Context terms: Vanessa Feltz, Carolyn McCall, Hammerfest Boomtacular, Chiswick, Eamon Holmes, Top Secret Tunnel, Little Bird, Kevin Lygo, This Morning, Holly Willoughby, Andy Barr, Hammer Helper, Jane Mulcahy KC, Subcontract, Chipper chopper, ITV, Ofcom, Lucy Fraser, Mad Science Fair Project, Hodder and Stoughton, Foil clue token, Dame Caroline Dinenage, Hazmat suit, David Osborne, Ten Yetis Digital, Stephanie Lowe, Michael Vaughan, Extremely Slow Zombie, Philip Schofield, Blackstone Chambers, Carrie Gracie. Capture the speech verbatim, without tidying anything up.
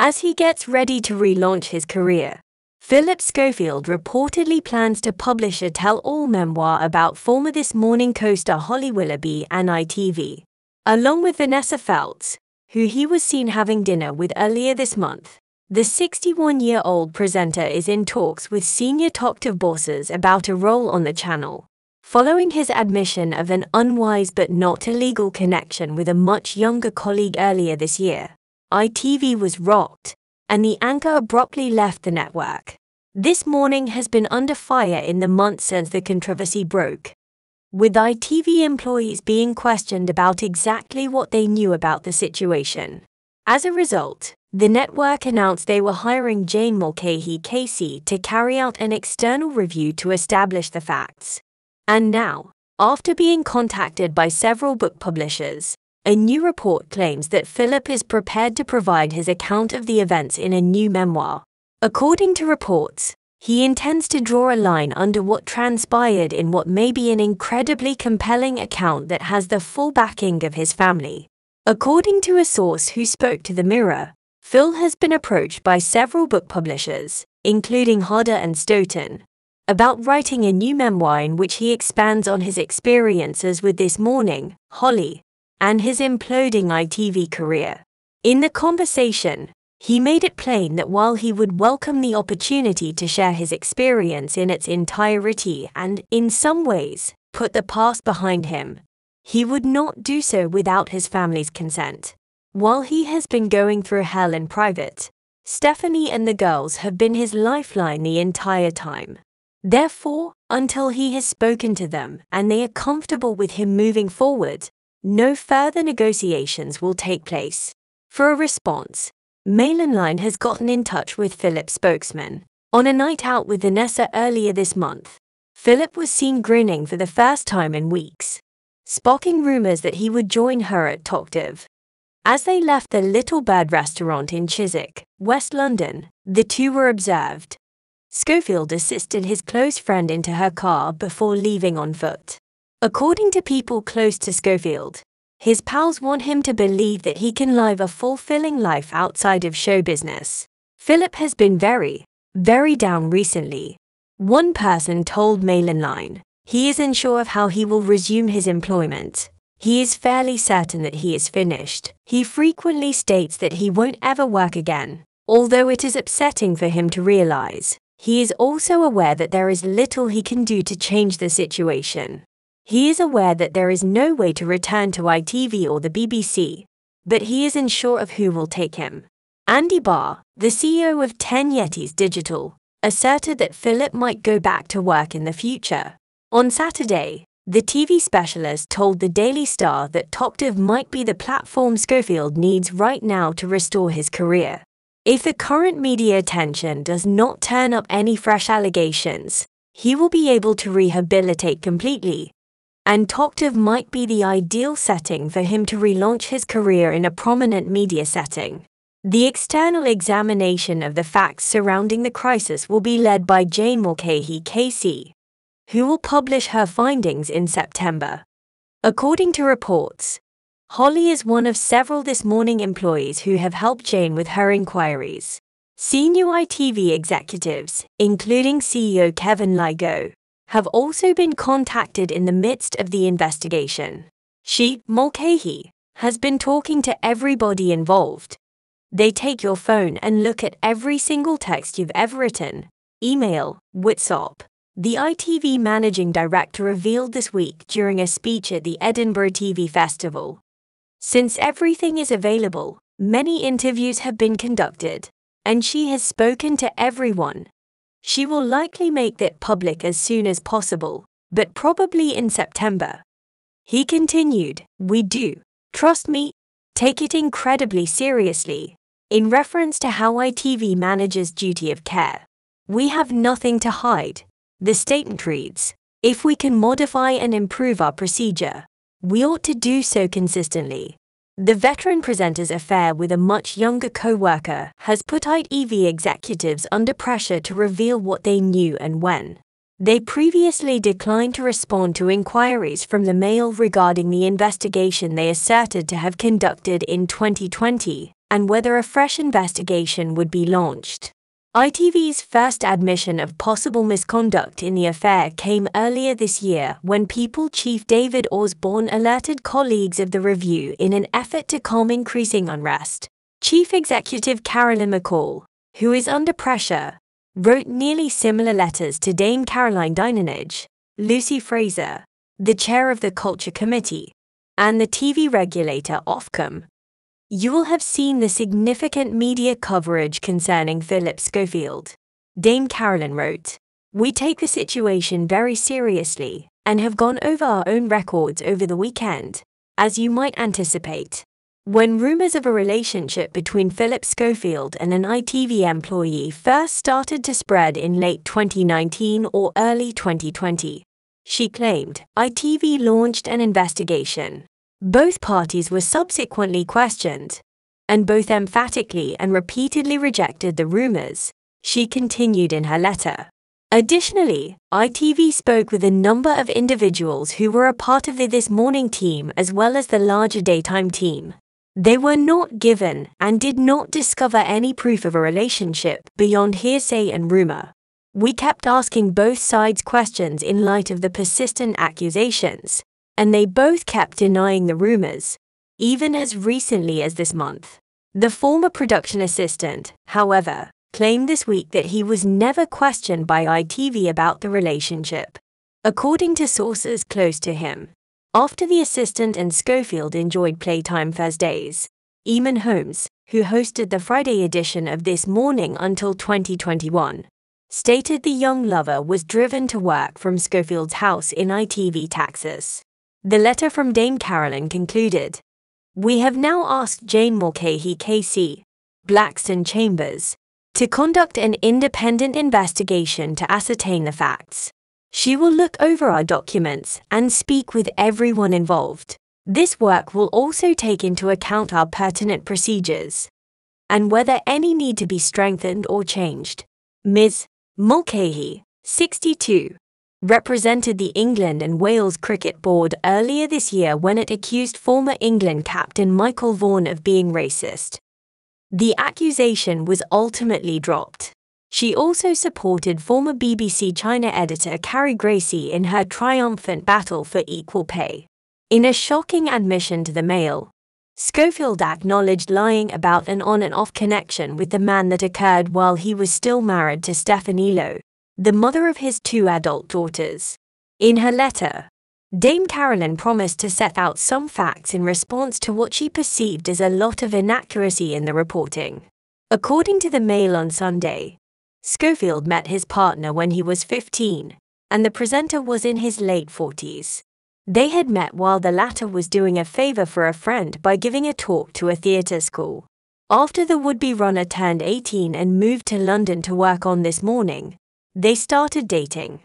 As he gets ready to relaunch his career, Philip Schofield reportedly plans to publish a tell-all memoir about former This Morning co-star Holly Willoughby and I T V, along with Vanessa Feltz, who he was seen having dinner with earlier this month. The sixty-one-year-old presenter is in talks with senior Talktiv bosses about a role on the channel, following his admission of an unwise but not illegal connection with a much younger colleague earlier this year. I T V was rocked, and the anchor abruptly left the network. This Morning has been under fire in the months since the controversy broke, with I T V employees being questioned about exactly what they knew about the situation. As a result, the network announced they were hiring Jane Mulcahy K C to carry out an external review to establish the facts. And now, after being contacted by several book publishers, a new report claims that Philip is prepared to provide his account of the events in a new memoir. According to reports, he intends to draw a line under what transpired in what may be an incredibly compelling account that has the full backing of his family. According to a source who spoke to The Mirror, Phil has been approached by several book publishers, including Hodder and Stoughton, about writing a new memoir in which he expands on his experiences with This Morning, Holly, and his imploding I T V career. In the conversation, he made it plain that while he would welcome the opportunity to share his experience in its entirety and, in some ways, put the past behind him, he would not do so without his family's consent. While he has been going through hell in private, Stephanie and the girls have been his lifeline the entire time. Therefore, until he has spoken to them and they are comfortable with him moving forward, no further negotiations will take place. For a response, Mainline has gotten in touch with Philip's spokesman. On a night out with Vanessa earlier this month, Philip was seen grinning for the first time in weeks, sparking rumours that he would join her at Talktiv. As they left the Little Bird restaurant in Chiswick, West London, the two were observed. Schofield assisted his close friend into her car before leaving on foot. According to people close to Schofield, his pals want him to believe that he can live a fulfilling life outside of show business. Philip has been very, very down recently. One person told Mainline he is unsure of how he will resume his employment. He is fairly certain that he is finished. He frequently states that he won't ever work again, although it is upsetting for him to realize. He is also aware that there is little he can do to change the situation. He is aware that there is no way to return to I T V or the B B C, but he is unsure of who will take him. Andy Barr, the C E O of Ten Yetis Digital, asserted that Philip might go back to work in the future. On Saturday, the T V specialist told the Daily Star that Talktiv might be the platform Schofield needs right now to restore his career. If the current media attention does not turn up any fresh allegations, he will be able to rehabilitate completely, and Talktiv might be the ideal setting for him to relaunch his career in a prominent media setting. The external examination of the facts surrounding the crisis will be led by Jane Mulcahy K C, who will publish her findings in September. According to reports, Holly is one of several This Morning employees who have helped Jane with her inquiries. Senior I T V executives, including C E O Kevin Lygo, have also been contacted in the midst of the investigation. She, Mulcahy, has been talking to everybody involved. They take your phone and look at every single text you've ever written, email, WhatsApp. The I T V managing director revealed this week during a speech at the Edinburgh T V Festival. Since everything is available, many interviews have been conducted, and she has spoken to everyone. She will likely make that public as soon as possible, but probably in September. He continued, "We do, trust me, take it incredibly seriously," in reference to how I T V manages duty of care. "We have nothing to hide," the statement reads. "If we can modify and improve our procedure, we ought to do so consistently." The veteran presenter's affair with a much younger co-worker has put I T V executives under pressure to reveal what they knew and when. They previously declined to respond to inquiries from the Mail regarding the investigation they asserted to have conducted in twenty twenty and whether a fresh investigation would be launched. I T V's first admission of possible misconduct in the affair came earlier this year when People Chief David Osborne alerted colleagues of the review in an effort to calm increasing unrest. Chief Executive Carolyn McCall, who is under pressure, wrote nearly similar letters to Dame Caroline Dinenage, Lucy Fraser, the chair of the Culture Committee, and the T V regulator Ofcom. You will have seen the significant media coverage concerning Philip Schofield. Dame Caroline wrote, "We take the situation very seriously and have gone over our own records over the weekend, as you might anticipate. When rumours of a relationship between Philip Schofield and an I T V employee first started to spread in late twenty nineteen or early twenty twenty, she claimed, I T V launched an investigation. Both parties were subsequently questioned, and both emphatically and repeatedly rejected the rumours," she continued in her letter. Additionally, I T V spoke with a number of individuals who were a part of the This Morning team as well as the larger daytime team. They were not given and did not discover any proof of a relationship beyond hearsay and rumour. We kept asking both sides questions in light of the persistent accusations, and they both kept denying the rumours, even as recently as this month. The former production assistant, however, claimed this week that he was never questioned by I T V about the relationship, according to sources close to him. After the assistant and Schofield enjoyed playtime Thursdays, Eamon Holmes, who hosted the Friday edition of This Morning until twenty twenty-one, stated the young lover was driven to work from Schofield's house in I T V, Texas. The letter from Dame Caroline concluded, "We have now asked Jane Mulcahy K C, Blackstone Chambers, to conduct an independent investigation to ascertain the facts. She will look over our documents and speak with everyone involved. This work will also take into account our pertinent procedures and whether any need to be strengthened or changed." Miz Mulcahy, sixty-two, represented the England and Wales Cricket Board earlier this year when it accused former England captain Michael Vaughan of being racist. The accusation was ultimately dropped. She also supported former B B C China editor Carrie Gracie in her triumphant battle for equal pay. In a shocking admission to the Mail, Schofield acknowledged lying about an on and off connection with the man that occurred while he was still married to Stephanie Lowe, the mother of his two adult daughters. In her letter, Dame Caroline promised to set out some facts in response to what she perceived as a lot of inaccuracy in the reporting. According to the Mail on Sunday, Schofield met his partner when he was fifteen, and the presenter was in his late forties. They had met while the latter was doing a favor for a friend by giving a talk to a theater school. After the would-be runner turned eighteen and moved to London to work on This Morning, they started dating.